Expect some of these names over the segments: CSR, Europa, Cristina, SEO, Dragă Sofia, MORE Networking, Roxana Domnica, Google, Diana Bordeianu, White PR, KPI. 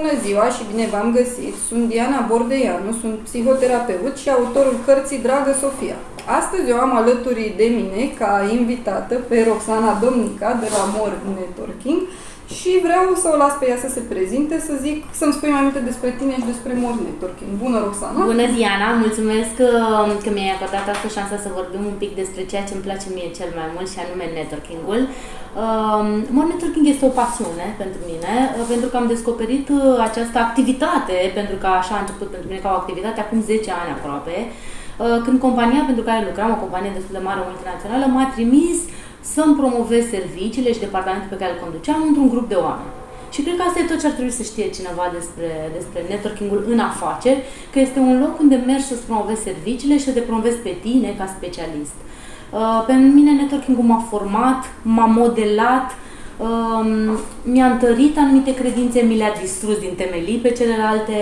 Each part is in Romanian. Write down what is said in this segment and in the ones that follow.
Bună ziua și bine v-am găsit! Sunt Diana Bordeianu, sunt psihoterapeut și autorul cărții Dragă Sofia. Astăzi eu am alături de mine, ca invitată, pe Roxana Domnica de la MORE Networking și vreau să o las pe ea să se prezinte, să-mi spui mai multe despre tine și despre MORE Networking. Bună, Roxana! Bună, Diana! Mulțumesc că mi-ai acordat asta șansa să vorbim un pic despre ceea ce îmi place mie cel mai mult și anume networking-ul. MORE Networking este o pasiune pentru mine, pentru că am descoperit această activitate, pentru că așa a început pentru mine ca o activitate acum 10 ani aproape, când compania pentru care lucram, o companie destul de mare multinațională, m-a trimis să-mi promovez serviciile și departamentul pe care îl conduceam într-un grup de oameni. Și cred că asta e tot ce ar trebui să știe cineva despre networking-ul în afaceri, că este un loc unde mergi să-ți promovezi serviciile și să te promovezi pe tine ca specialist. Pe mine networking-ul m-a format, m-a modelat, mi-a întărit anumite credințe, mi le-a distrus din temelii pe celelalte,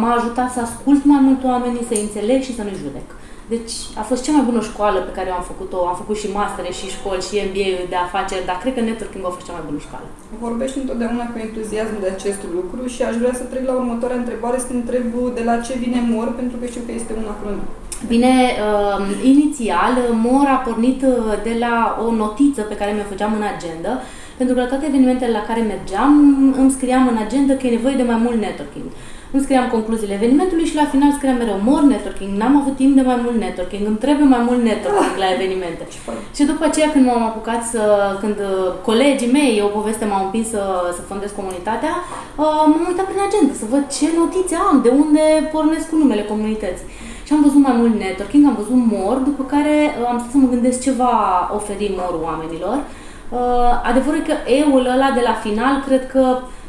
m-a ajutat să ascult mai mult oamenii, să-i înțeleg și să nu-i judec. Deci a fost cea mai bună școală pe care eu am făcut-o. Am făcut și mastere, și școli, și MBA-ul de afaceri, dar cred că networking a fost cea mai bună școală. Vorbești întotdeauna cu entuziasm de acest lucru și aș vrea să trec la următoarea întrebare, să te întreb de la ce vine MORE, pentru că știu că este un acronim. Bine, inițial MORE a pornit de la o notiță pe care mi-o făceam în agenda, pentru că la toate evenimentele la care mergeam, îmi scriam în agenda că e nevoie de mai mult networking. Îmi scriam concluziile evenimentului și la final scriam mereu MORE Networking, n-am avut timp de mai mult networking, îmi trebuie mai mult networking la evenimente. Și după aceea când m-am apucat, când colegii mei, eu poveste m-au împins să fondez comunitatea, m-am uitat prin agenda să văd ce notițe am, de unde pornesc cu numele comunității. Și am văzut mai mult networking, am văzut MORE, după care am stat să mă gândesc ce va oferi MORE oamenilor. Adevărul e că eu-ul ăla de la final, cred că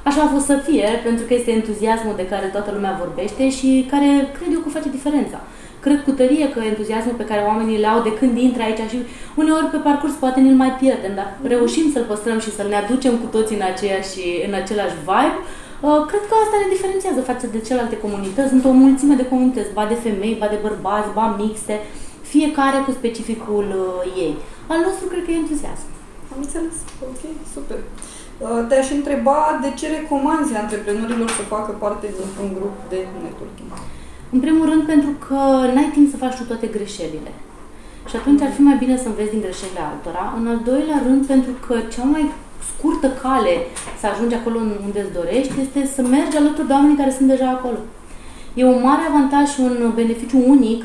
așa a fost să fie, pentru că este entuziasmul de care toată lumea vorbește și care cred eu că face diferența. Cred cu tărie că entuziasmul pe care oamenii îl au de când intră aici și uneori pe parcurs poate ne-l mai pierdem, dar reușim să-l păstrăm și să ne aducem cu toții în același vibe, cred că asta ne diferențiază față de celelalte comunități. Sunt o mulțime de comunități, ba de femei, ba de bărbați, ba mixte, fiecare cu specificul ei. Al nostru cred că e entuziasm. Am înțeles. Ok, super. Te-aș întreba de ce recomanzi antreprenorilor să facă parte dintr-un grup de networking? În primul rând pentru că n-ai timp să faci tu toate greșelile. Și atunci ar fi mai bine să înveți din greșelile altora. În al doilea rând pentru că cea mai scurtă cale să ajungi acolo unde îți dorești este să mergi alături de oamenii care sunt deja acolo. E un mare avantaj și un beneficiu unic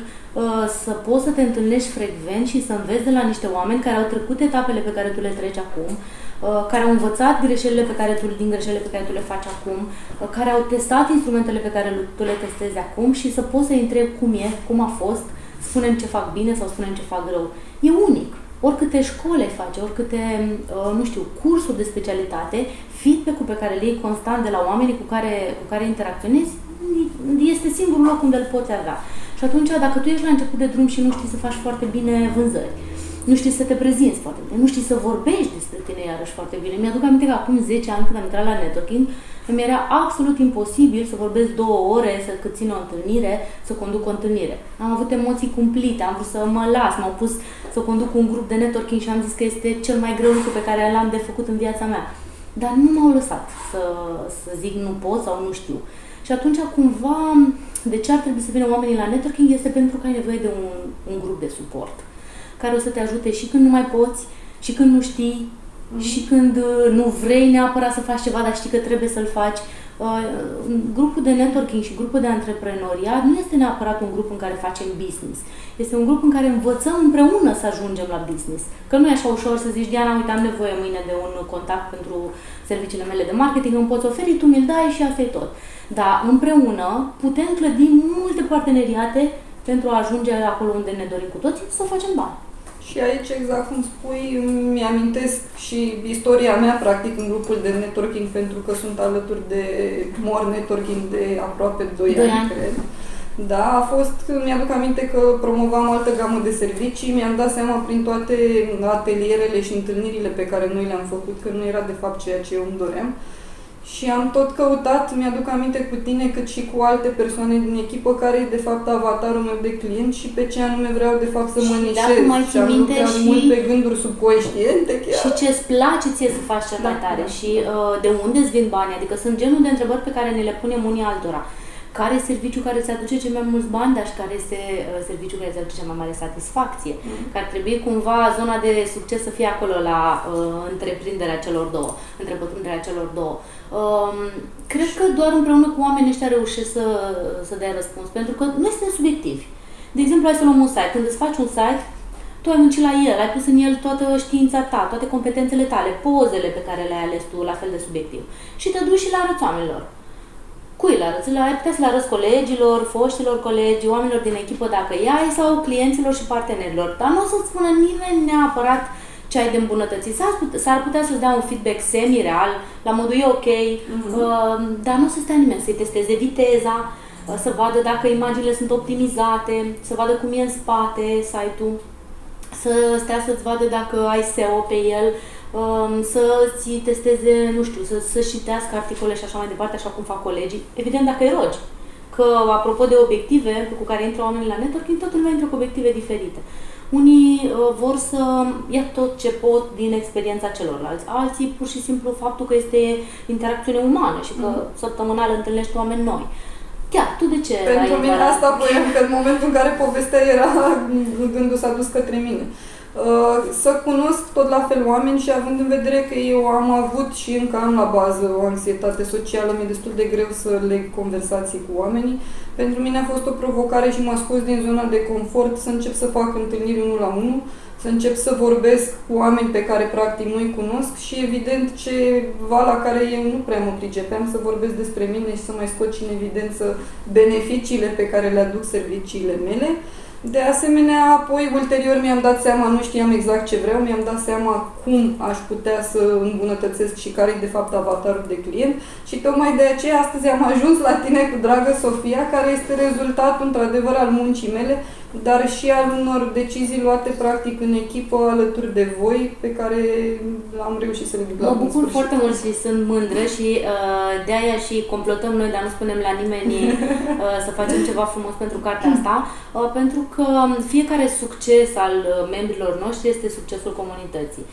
să poți să te întâlnești frecvent și să înveți de la niște oameni care au trecut etapele pe care tu le treci acum, care au învățat greșelile din greșelile pe care tu le faci acum, care au testat instrumentele pe care tu le testezi acum și să poți să-i întrebi cum e, cum a fost, spunem ce fac bine sau spunem ce fac rău. E unic. Oricâte școli ai face, oricâte, nu știu, cursuri de specialitate, feedback-ul pe care le iei constant de la oamenii cu care interacționezi, este singurul loc unde îl poți avea. Și atunci, dacă tu ești la început de drum și nu știi să faci foarte bine vânzări, nu știi să te prezinți foarte bine, nu știi să vorbești despre tine iarăși foarte bine. Mi-aduc aminte că acum 10 ani când am intrat la networking, îmi era absolut imposibil să vorbesc 2 ore, să țin o întâlnire, să conduc o întâlnire. Am avut emoții cumplite, am vrut să mă las, m-au pus să conduc un grup de networking și am zis că este cel mai greu lucru pe care l-am de făcut în viața mea. Dar nu m-au lăsat să zic nu pot sau nu știu. Și atunci, cumva, de ce ar trebui să vină oamenii la networking este pentru că ai nevoie de un grup de suport care o să te ajute și când nu mai poți, și când nu știi, și când nu vrei neapărat să faci ceva, dar știi că trebuie să-l faci. Grupul de networking și grupul de antreprenoriat nu este neapărat un grup în care facem business. Este un grup în care învățăm împreună să ajungem la business. Că nu e așa ușor să zici, Diana, uite, am nevoie mâine de un contact pentru serviciile mele de marketing, îmi poți oferi, tu mi-l dai și asta e tot. Dar împreună putem clădi multe parteneriate pentru a ajunge acolo unde ne dorim cu toții să facem bani. Și aici, exact cum spui, îmi amintesc și istoria mea, practic, în grupul de networking, pentru că sunt alături de MORE Networking de aproape 2 ani, cred. Da, a fost, mi-aduc aminte că promovam altă gamă de servicii, mi-am dat seama prin toate atelierele și întâlnirile pe care noi le-am făcut, că nu era de fapt ceea ce eu îmi doream. Și am tot căutat, mi-aduc aminte cu tine, cât și cu alte persoane din echipă, care e de fapt avatarul meu de client și pe ce anume vreau de fapt să mă nișez. Și am lucrat mult pe gânduri subconștiente chiar. Și ce-ți place ție să faci cel mai tare și de unde îți vin banii. Adică sunt genul de întrebări pe care ne le punem unii altora. Care e serviciul care îți aduce cei mai mulți bani, dar și care este serviciul care îți aduce cea mai mare satisfacție? Că ar trebui cumva zona de succes să fie acolo la întreprinderea celor două, întreprinderea celor două. Cred că doar împreună cu oamenii ăștia reușesc să dea răspuns, pentru că noi suntem subiectivi. De exemplu, hai să luăm un site. Când îți faci un site, tu ai muncit la el, ai pus în el toată știința ta, toate competențele tale, pozele pe care le-ai ales tu, la fel de subiectiv. Și te duci și le arăți oamenilor. Cui le arăți? Ai putea să le arăți colegilor, foștilor colegi, oamenilor din echipă dacă i-ai sau clienților și partenerilor. Dar nu o să-ți spună nimeni neapărat ce ai de îmbunătățit. S-ar putea să-ți dea un feedback semi-real, la modul e ok, dar nu o să-ți dea nimeni să-i testeze viteza, să vadă dacă imaginile sunt optimizate, să vadă cum e în spate site-ul, să stea să-ți vadă dacă ai SEO pe el, să-ți testeze, nu știu, să-și citească articole și așa mai departe, așa cum fac colegii. Evident, dacă îi rogi. Că, apropo de obiective cu care intră oamenii la networking, toată lumea intră cu obiective diferite. Unii vor să ia tot ce pot din experiența celorlalți. Alții, pur și simplu, faptul că este interacțiune umană și că săptămânal întâlnești oameni noi. Chiar, tu de ce? Pentru mine asta voiam, că în momentul în care povestea era, gândul s-a dus către mine. Să cunosc tot la fel oameni și având în vedere că eu am avut și încă am la bază o anxietate socială, mi-e destul de greu să leg conversații cu oamenii. Pentru mine a fost o provocare și m-a scos din zona de confort să încep să fac întâlniri unul la unul, să încep să vorbesc cu oameni pe care practic nu-i cunosc și evident ceva la care eu nu prea mă pricepeam, să vorbesc despre mine și să mai scot și în evidență beneficiile pe care le aduc serviciile mele. De asemenea, apoi, ulterior, mi-am dat seama, nu știam exact ce vreau, mi-am dat seama cum aș putea să îmbunătățesc și care e de fapt avatarul de client și tocmai de aceea astăzi am ajuns la tine cu Dragă Sofia, care este rezultatul, într-adevăr, al muncii mele, dar și al unor decizii luate, practic, în echipă, alături de voi, pe care am reușit să le duc la bun sfârșit. Mă bucur foarte mult și sunt mândră și de-aia și complotăm noi, dar nu spunem la nimeni să facem ceva frumos pentru cartea asta, pentru că fiecare succes al membrilor noștri este succesul comunității.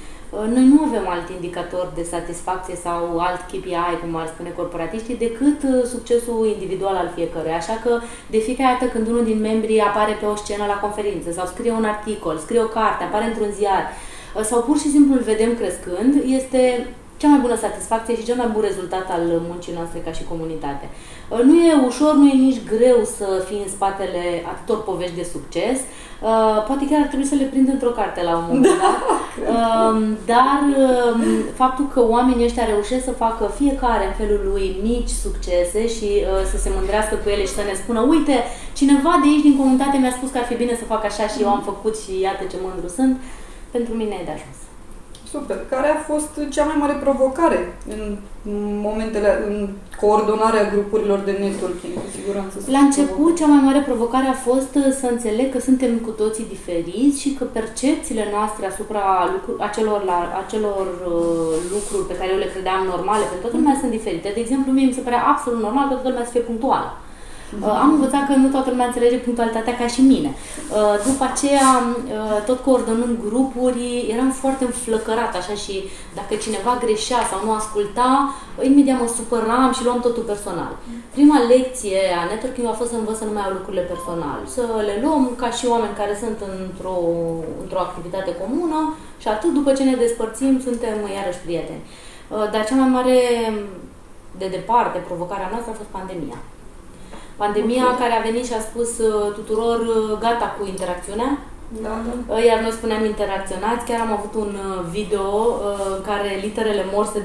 Noi nu avem alt indicator de satisfacție sau alt KPI, cum ar spune corporatiștii, decât succesul individual al fiecăruia. Așa că de fiecare dată când unul din membrii apare pe o scenă la conferință sau scrie un articol, scrie o carte, apare într-un ziar sau pur și simplu îl vedem crescând, este cea mai bună satisfacție și cel mai bun rezultat al muncii noastre ca și comunitate. Nu e ușor, nu e nici greu să fii în spatele atâtor povești de succes. Poate chiar ar trebui să le prind într-o carte la un moment dat. Dar faptul că oamenii ăștia reușesc să facă fiecare în felul lui mici succese și să se mândrească cu ele și să ne spună uite, cineva de aici din comunitate mi-a spus că ar fi bine să fac așa și eu am făcut și iată ce mândru sunt, pentru mine e de ajuns. Super. Care a fost cea mai mare provocare în momentele, în coordonarea grupurilor de networking, cu siguranță? La început, cea mai mare provocare a fost să înțeleg că suntem cu toții diferiți și că percepțiile noastre asupra acelor lucruri pe care eu le credeam normale pentru toată lumea sunt diferite. De exemplu, mie mi se părea absolut normal toată lumea să fie punctuală. Am învățat că nu toată lumea înțelege punctualitatea ca și mine. După aceea, tot coordonând grupuri, eram foarte înflăcărat așa și dacă cineva greșea sau nu asculta, imediat mă supăram și luam totul personal. Prima lecție a networking a fost să învăț să nu mai iau lucrurile personal, să le luăm ca și oameni care sunt într-o activitate comună și atât după ce ne despărțim, suntem iarăși prieteni. Dar cea mai mare, de departe, provocarea noastră a fost pandemia. Pandemia care a venit și a spus tuturor gata cu interacțiunea, iar noi spuneam interacționați. Chiar am avut un video în care literele MORE se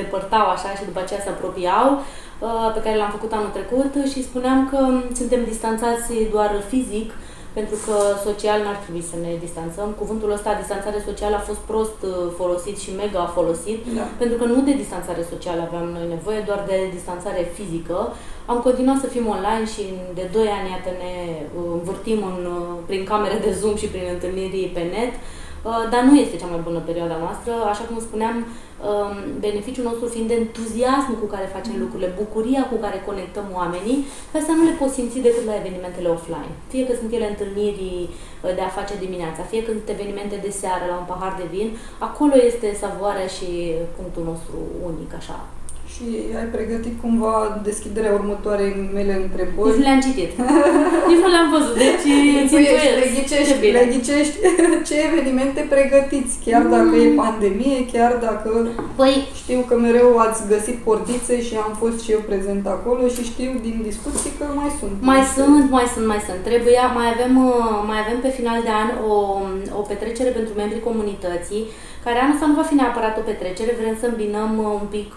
depărtau așa și după aceea se apropiau, pe care l-am făcut anul trecut și spuneam că suntem distanțați doar fizic, pentru că social n-ar trebui să ne distanțăm. Cuvântul ăsta, distanțare socială, a fost prost folosit și mega folosit, pentru că nu de distanțare socială aveam noi nevoie, doar de distanțare fizică. Am continuat să fim online și de 2 ani, iată, ne învârtim prin camere de Zoom și prin întâlniri pe net. dar nu este cea mai bună perioada noastră, așa cum spuneam, beneficiul nostru fiind de entuziasmul cu care facem lucrurile, bucuria cu care conectăm oamenii, pe asta nu le poți simți decât la evenimentele offline. Fie că sunt ele întâlniri de a face dimineața, fie că sunt evenimente de seară la un pahar de vin, acolo este savoarea și punctul nostru unic, așa. Și ai pregătit cumva deschiderea următoarei mele întrebări? Nu le-am citit. Nu le-am văzut. Deci le ghicești ce evenimente pregătiți, chiar dacă e pandemie, chiar dacă știu că mereu ați găsit portițe și am fost și eu prezent acolo și știu din discuții că mai sunt. Mai sunt. Mai avem pe final de an o petrecere pentru membrii comunității, care anul ăsta nu va fi neapărat o petrecere, vrem să îmbinăm un pic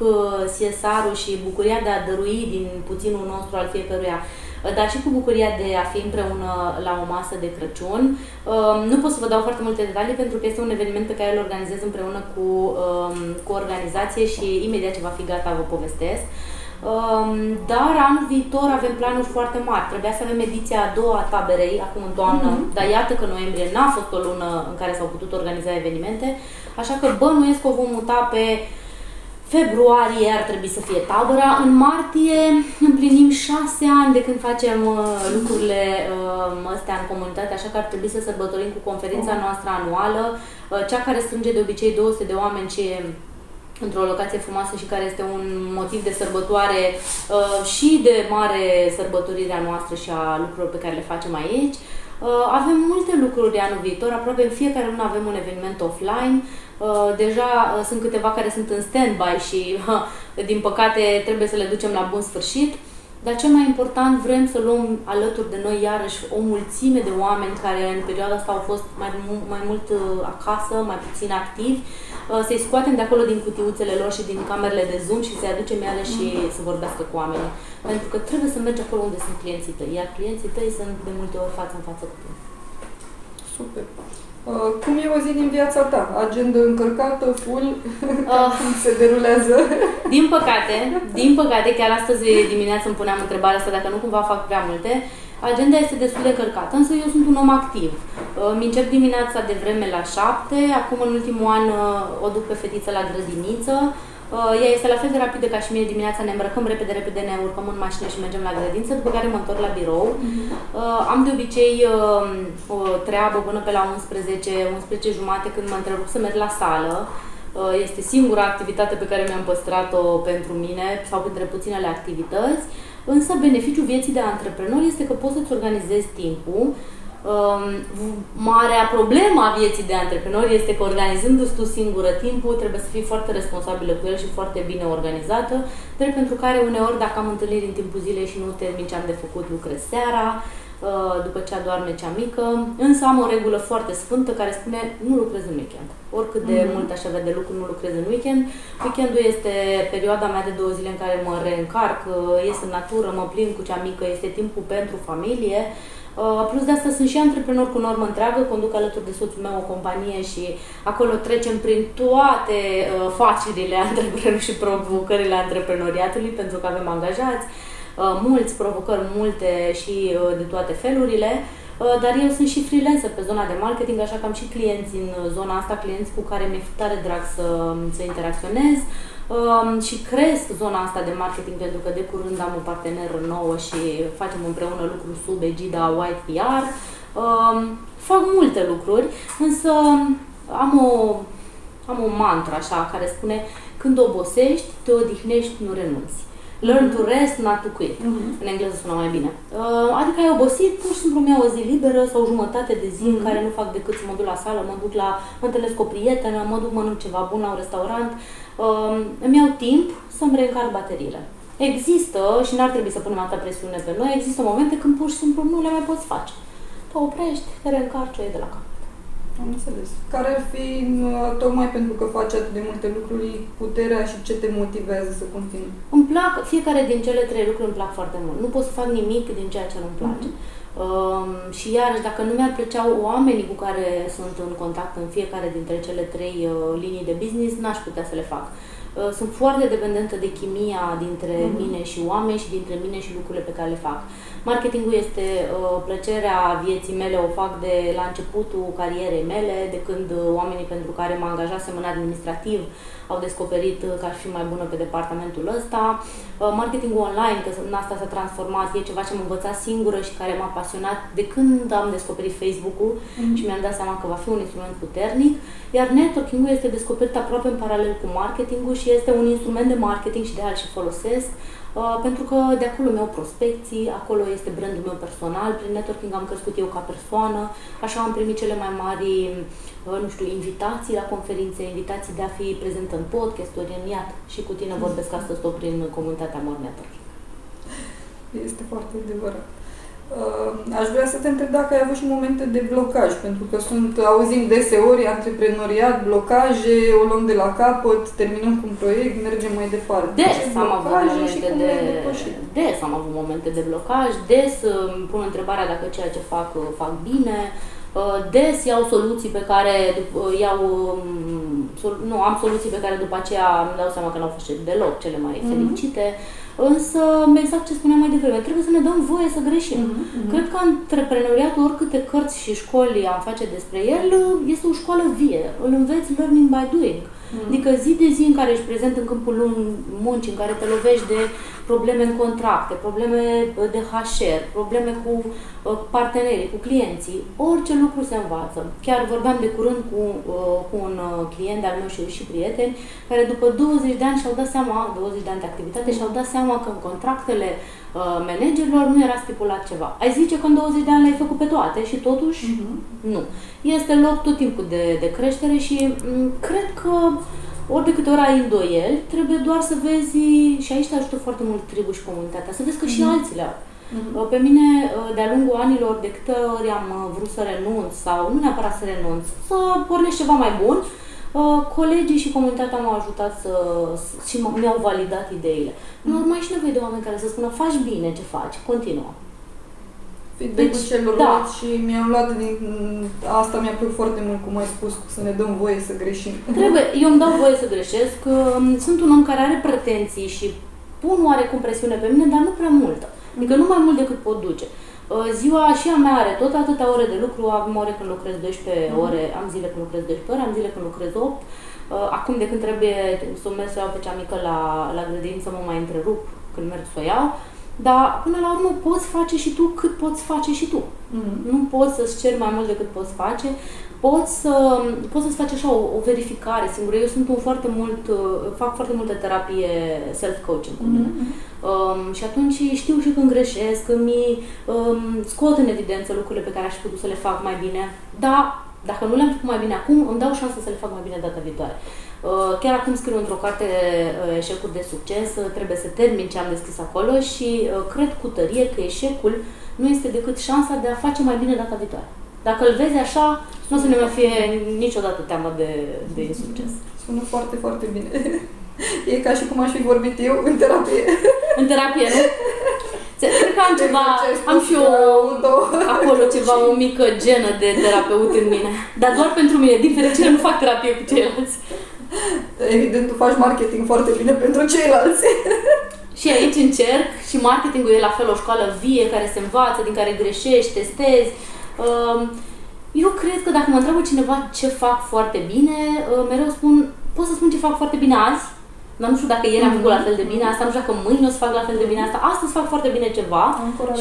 CSR-ul și bucuria de a dărui din puținul nostru al fiecăruia, dar și cu bucuria de a fi împreună la o masă de Crăciun. Nu pot să vă dau foarte multe detalii pentru că este un eveniment pe care îl organizez împreună cu o organizație și imediat ce va fi gata vă povestesc. Dar anul viitor avem planuri foarte mari. Trebuia să avem ediția a doua a taberei, acum în toamnă, dar iată că noiembrie n-a fost o lună în care s-au putut organiza evenimente, așa că bănuiesc că o vom muta pe februarie, ar trebui să fie tabăra. În martie împlinim 6 ani de când facem lucrurile astea în comunitate, așa că ar trebui să sărbătorim cu conferința noastră anuală, cea care strânge de obicei 200 de oameni ce într-o locație frumoasă și care este un motiv de sărbătoare și de mare sărbătorirea noastră și a lucrurilor pe care le facem aici. Avem multe lucruri de anul viitor, aproape în fiecare lună avem un eveniment offline. Deja sunt câteva care sunt în stand-by și, din păcate, trebuie să le ducem la bun sfârșit. Dar cel mai important, vrem să luăm alături de noi iarăși o mulțime de oameni care în perioada asta au fost mai mult acasă, mai puțin activi, să-i scoatem de acolo din cutiuțele lor și din camerele de Zoom și să-i aducem iarăși și să vorbească cu oamenii. Pentru că trebuie să mergi acolo unde sunt clienții tăi, iar clienții tăi sunt de multe ori față în față cu tine. Super! Cum e o zi din viața ta? Agenda încărcată, full? Cum se derulează? Din păcate, chiar astăzi dimineață îmi puneam întrebarea asta, dacă nu cumva fac prea multe. Agenda este destul de încărcată, însă eu sunt un om activ. Îmi încep dimineața de vreme la 7, acum în ultimul an o duc pe fetiță la grădiniță. Ea este la fel de rapidă ca și mine dimineața, ne îmbrăcăm repede, ne urcăm în mașină și mergem la grădință, după care mă întorc la birou. Am de obicei o treabă până pe la 11:30, când mă întrerup să merg la sală. Este singura activitate pe care mi-am păstrat-o pentru mine, sau între puținele activități. Însă beneficiul vieții de antreprenor este că poți să-ți organizezi timpul. Marea problemă a vieții de antreprenor este că organizându-ți tu singură timpul, trebuie să fii foarte responsabilă cu el și foarte bine organizată, drept pentru care uneori dacă am întâlniri în timpul zilei și nu termin ce am de făcut, lucrez seara, după ce adorme cea mică, însă am o regulă foarte sfântă care spune nu lucrez în weekend. Oricât de mult aș avea de lucru, nu lucrez în weekend. Weekendul este perioada mea de 2 zile în care mă reîncarc, ies în natură, mă plin cu cea mică, este timpul pentru familie. Plus de asta sunt și antreprenor cu normă întreagă, conduc alături de soțul meu o companie și acolo trecem prin toate facerile antreprenorilor și provocările antreprenoriatului, pentru că avem angajați, mulți, provocări multe și de toate felurile, dar eu sunt și freelancer pe zona de marketing, așa că am și clienți în zona asta, clienți cu care mi-e tare drag să interacționez. Și cresc zona asta de marketing pentru că de curând am o parteneră nouă și facem împreună lucruri sub egida White PR. Fac multe lucruri, însă am o mantră așa care spune: când obosești, te odihnești, nu renunți. Learn to rest, not to quit. În engleză sună mai bine. Adică ai obosit, pur și simplu mi-au o zi liberă sau jumătate de zi în care nu fac decât să mă duc la sală, mă întâlnesc cu o prietenă, mă duc, mănânc ceva bun la un restaurant. Îmi iau timp să-mi reîncarc bateriile. Există, și n-ar trebui să punem atâta presiune pe noi, există momente când pur și simplu nu le mai poți face. Te oprești, te reîncarci, o iei de la cap. Am înțeles. Care ar fi, tocmai pentru că faci atât de multe lucruri, puterea și ce te motivează să continui? Îmi plac, fiecare din cele 3 lucruri îmi plac foarte mult. Nu pot să fac nimic din ceea ce nu-mi place. Și iarăși, dacă nu mi-ar plăcea oamenii cu care sunt în contact în fiecare dintre cele 3 linii de business, n-aș putea să le fac. Sunt foarte dependentă de chimia dintre mine și oameni și dintre mine și lucrurile pe care le fac. Marketingul este plăcerea vieții mele, o fac de la începutul carierei mele, de când oamenii pentru care m-am angajat semăna administrativ au descoperit că aș fi mai bună pe departamentul ăsta. Marketingul online, că în asta s-a transformat, e ceva ce m-am învățat singură și care m-a pasionat de când am descoperit Facebook-ul și mi-am dat seama că va fi un instrument puternic. Iar networking-ul este descoperit aproape în paralel cu marketingul și este un instrument de marketing și de aia și folosesc, pentru că de acolo mi-au prospecții, acolo este brandul meu personal, prin networking am crescut eu ca persoană, așa am primit cele mai mari, nu știu, invitații la conferințe, invitații de a fi prezent în podcast-uri, în iat și cu tine vorbesc astăzi tot prin comunitatea MORE Networking. Este foarte adevărat. Aș vrea să te întreb dacă ai avut și momente de blocaj, pentru că auzim deseori antreprenoriat, blocaje, o luăm de la capăt, terminăm cu un proiect, mergem mai departe. Des am avut momente de blocaj, des îmi pun întrebarea dacă ceea ce fac, fac bine, des iau soluții pe care am soluții pe care după aceea îmi dau seama că n-au fost deloc cele mai fericite. Însă, exact ce spuneam mai devreme, trebuie să ne dăm voie să greșim. Cred că antreprenoriatul, oricâte cărți și școli am face despre el, este o școală vie. Îl înveți learning by doing. Adică zi de zi în care ești prezent în câmpul muncii, în care te lovești de probleme în contracte, probleme de HR, probleme cu partenerii, cu clienții, orice lucru se învață. Chiar vorbeam de curând cu un client al meu și prieten, care după 20 de ani și-au dat seama, 20 de ani de activitate, și-au dat seama că în contractele managerilor nu era stipulat ceva. Ai zice că în 20 de ani le-ai făcut pe toate și totuși nu. Este loc tot timpul de creștere și cred că ori de câte ori ai îndoieli, trebuie doar să vezi, și aici te ajută foarte mult tribul și comunitatea, să vezi că și alții le-au. Pe mine, de-a lungul anilor, de câte ori am vrut să renunț sau nu neapărat să renunț, să pornești ceva mai bun, colegii și comunitatea m-au ajutat și mi-au validat ideile. Nu mai și nevoie de oameni care să spună, faci bine ce faci, continuă. Feedback-ul celorlalți și mi-am luat din... Asta mi-a plăcut foarte mult, cum ai spus, să ne dăm voie să greșim. Eu îmi dau voie să greșesc. Sunt un om care are pretenții și pun oarecum presiune pe mine, dar nu prea multă. Adică nu mai mult decât pot duce. Ziua și a mea are tot atâtea ore de lucru, am ore când lucrez 12 ore, am zile când lucrez 12 ore, am zile când lucrez 8. Acum de când trebuie să merg să iau pe cea mică la grădință, mă mai întrerup când merg să o iau. Dar, până la urmă, poți face și tu cât poți face și tu. Nu poți să-ți ceri mai mult decât poți face. Poți să-ți faci așa o verificare singură. Eu sunt fac foarte multă terapie self-coaching cu mine. Și atunci știu și când greșesc, când scot în evidență lucrurile pe care aș putea să le fac mai bine. Dar, dacă nu le-am făcut mai bine acum, îmi dau șansa să le fac mai bine data viitoare. Chiar acum scriu într-o carte eșecuri de succes, trebuie să termin ce am deschis acolo și cred cu tărie că eșecul nu este decât șansa de a face mai bine data viitoare. Dacă îl vezi așa, nu o să ne mai fie niciodată teamă de insucces. Sună foarte, foarte bine. E ca și cum aș fi vorbit eu în terapie. În terapie, nu? Cred că am și eu acolo ceva, o mică genă de terapeut în mine. Dar doar pentru mine, din fericire nu fac terapie cu ceilalți. Evident, tu faci marketing foarte bine pentru ceilalți. Și aici încerc, și marketingul e la fel o școală vie care se învață, din care greșești, testezi. Eu cred că dacă mă întreabă cineva ce fac foarte bine, mereu spun, pot să spun ce fac foarte bine azi, dar nu știu dacă ieri am făcut la fel de bine asta, nu știu dacă mâine o să fac la fel de bine asta, astăzi fac foarte bine ceva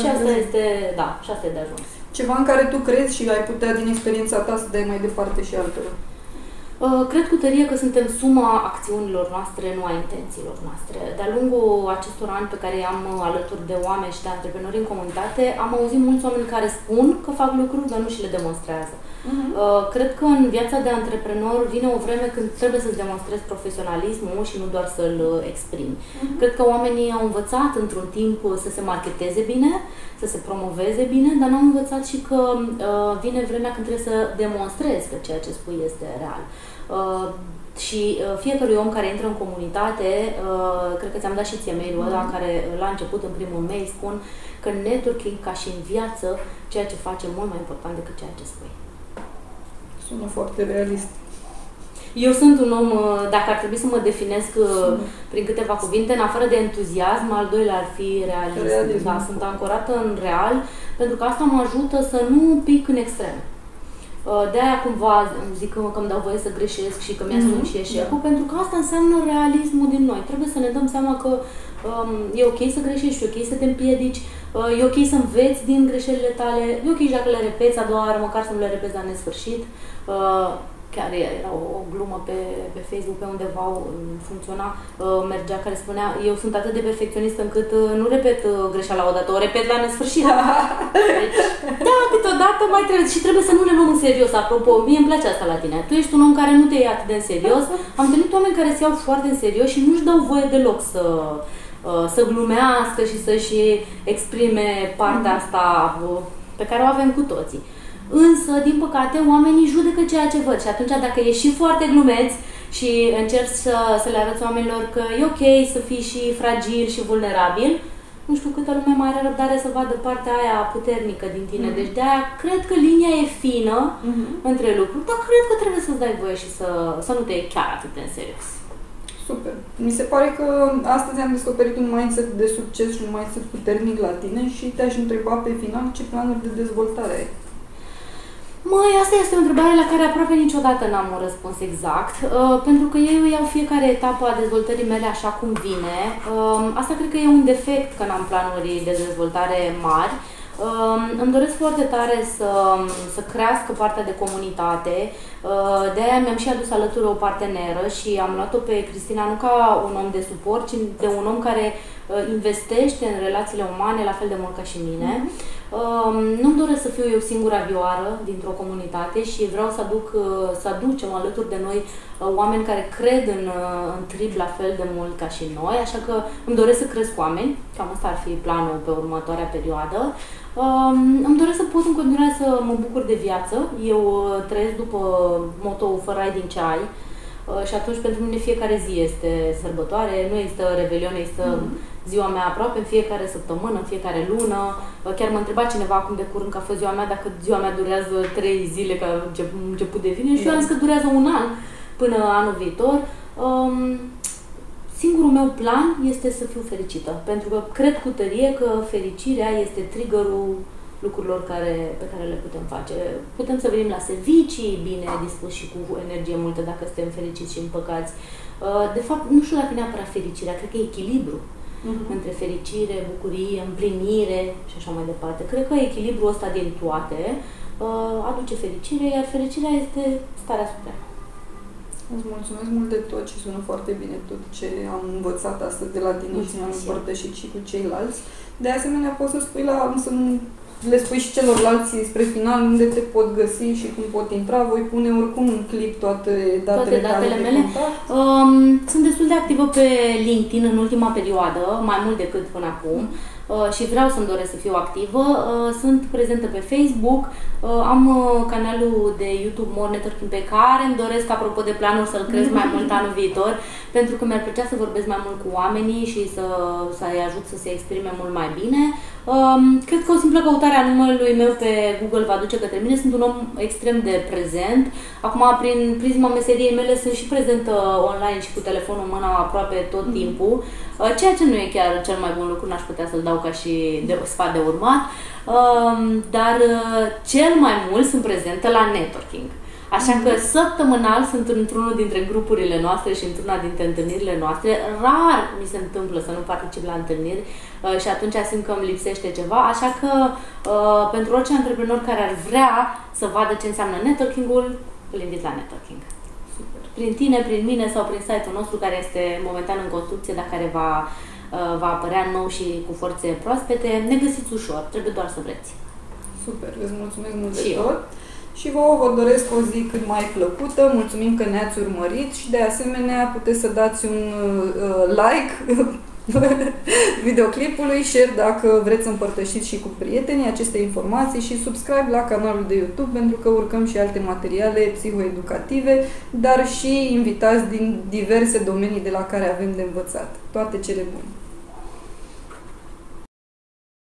și asta este, da, și asta e de ajuns. Ceva în care tu crezi și ai putea din experiența ta să dai mai departe și altora. Cred cu tărie că suntem suma acțiunilor noastre, nu a intențiilor noastre. De-a lungul acestor ani pe care i-am alături de oameni și de antreprenori în comunitate, am auzit mulți oameni care spun că fac lucruri, dar nu și le demonstrează. Cred că în viața de antreprenor vine o vreme când trebuie să-ți demonstrezi profesionalismul și nu doar să-l exprimi. Cred că oamenii au învățat într-un timp să se marketeze bine, să se promoveze bine, dar n-au învățat și că vine vremea când trebuie să demonstrezi că ceea ce spui este real. Și fiecărui om care intră în comunitate, cred că ți-am dat și ție mail-ul ăla, care la început, în primul mail, spun că networking, ca și în viață, ceea ce face mult mai important decât ceea ce spui. Sună foarte realist. Eu sunt un om, dacă ar trebui să mă definesc prin câteva cuvinte, în afară de entuziasm, al doilea ar fi realist. Da, sunt ancorată în real, pentru că asta mă ajută să nu pic în extrem. De-aia cumva zic că îmi dau voie să greșesc și că mi-asum și eșecul, pentru că asta înseamnă realismul din noi. Trebuie să ne dăm seama că e ok să greșești, e ok să te împiedici, e ok să înveți din greșelile tale, e ok dacă le repeți a doua oară, măcar să nu le repeți la nesfârșit. Chiar era o glumă pe Facebook, pe undeva funcționa, mergea, care spunea: eu sunt atât de perfecționistă încât nu repet greșeala odată, o repet la nesfârșit. Deci, da, câteodată mai trebuie. Și trebuie să nu ne luăm în serios. Apropo, mie îmi place asta la tine. Tu ești un om care nu te ia atât de în serios. Am întâlnit oameni care se iau foarte în serios și nu-și dau voie deloc să glumească și să-și exprime partea asta pe care o avem cu toții. Însă, din păcate, oamenii judecă ceea ce văd și atunci, dacă ești și foarte glumeț și încerci să le arăți oamenilor că e ok să fii și fragil și vulnerabil, nu știu câtă lume mai are răbdare să vadă partea aia puternică din tine. Deci de-aia cred că linia e fină între lucruri, dar cred că trebuie să-ți dai voie și să nu te iei chiar atât de în serios. Super. Mi se pare că astăzi am descoperit un mindset de succes și un mindset puternic la tine și te-aș întreba pe final ce planuri de dezvoltare ai. Măi, asta este o întrebare la care aproape niciodată n-am un răspuns exact, pentru că eu iau fiecare etapă a dezvoltării mele așa cum vine. Asta cred că e un defect, că n-am planuri de dezvoltare mari. Îmi doresc foarte tare să crească partea de comunitate, de-aia mi-am și adus alături o parteneră și am luat-o pe Cristina nu ca un om de suport, ci de un om care investește în relațiile umane la fel de mult ca și mine. Nu-mi doresc să fiu eu singura vioară dintr-o comunitate și vreau să aducem alături de noi oameni care cred în trib la fel de mult ca și noi, așa că îmi doresc să cresc oameni, cam asta ar fi planul pe următoarea perioadă. Îmi doresc să pot în continuare să mă bucur de viață, eu trăiesc după motoul fără ai din ce ai. Și atunci pentru mine fiecare zi este sărbătoare, nu există revelion, există ziua mea aproape, în fiecare săptămână, în fiecare lună. Chiar m-a întrebat cineva acum de curând că a fost ziua mea, dacă ziua mea durează 3 zile, că a început de vineri, și eu am zis că durează un an până anul viitor. Singurul meu plan este să fiu fericită, pentru că cred cu tărie că fericirea este triggerul lucrurilor pe care le putem face. Putem să venim la servicii bine dispuși și cu energie multă dacă suntem fericiți și împăcați. De fapt, nu știu dacă neapărat fericirea, cred că e echilibru între fericire, bucurie, împlinire și așa mai departe. Cred că echilibrul ăsta din toate aduce fericire, iar fericirea este starea supremă. Îți mulțumesc mult de tot și sună foarte bine tot ce am învățat astăzi de la tine și ne-am împărtășit și cu ceilalți. De asemenea, poți să spui le spui și celorlalți spre final unde te pot găsi și cum pot intra. Voi pune oricum în clip toate datele mele. Sunt destul de activă pe LinkedIn în ultima perioadă, mai mult decât până acum. Și vreau să-mi doresc să fiu activă. Sunt prezentă pe Facebook, am canalul de YouTube MORE Networking pe care îmi doresc, apropo de planul, să-l cresc mai mult anul viitor, pentru că mi-ar plăcea să vorbesc mai mult cu oamenii și să-i ajut să se exprime mult mai bine. Cred că o simplă căutare a numelui meu pe Google va duce către mine. Sunt un om extrem de prezent. Acum, prin prisma meseriei mele, sunt și prezentă online și cu telefonul în mână aproape tot timpul, ceea ce nu e chiar cel mai bun lucru, n-aș putea să-l dau ca și sfat de urmat, dar cel mai mult sunt prezentă la networking. Așa că săptămânal sunt într-unul dintre grupurile noastre și într-una dintre întâlnirile noastre. Rar mi se întâmplă să nu particip la întâlniri și atunci simt că îmi lipsește ceva, așa că pentru orice antreprenor care ar vrea să vadă ce înseamnă networking-ul, îl invit la networking. Super. Prin tine, prin mine sau prin site-ul nostru care este momentan în construcție, dar care va apărea nou și cu forțe proaspete. Ne găsiți ușor, trebuie doar să vreți. Super, îți mulțumesc mult de tot și vouă vă doresc o zi cât mai plăcută. Mulțumim că ne-ați urmărit și de asemenea puteți să dați un like videoclipului, share dacă vreți să împărtășiți și cu prietenii aceste informații și subscribe la canalul de YouTube, pentru că urcăm și alte materiale psihoeducative, dar și invitați din diverse domenii de la care avem de învățat. Toate cele bune!